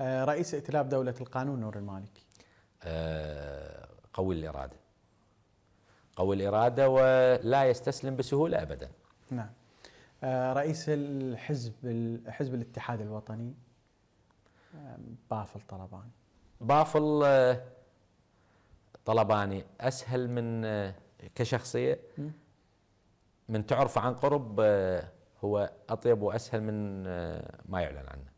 رئيس ائتلاف دولة القانون نور المالكي؟ قوي الإرادة، قوي الإرادة ولا يستسلم بسهولة أبدا. نعم. رئيس حزب الاتحاد الوطني بافل طالباني. بافل طالباني أسهل من كشخصية، من تعرف عن قرب هو أطيب وأسهل من ما يعلن عنه.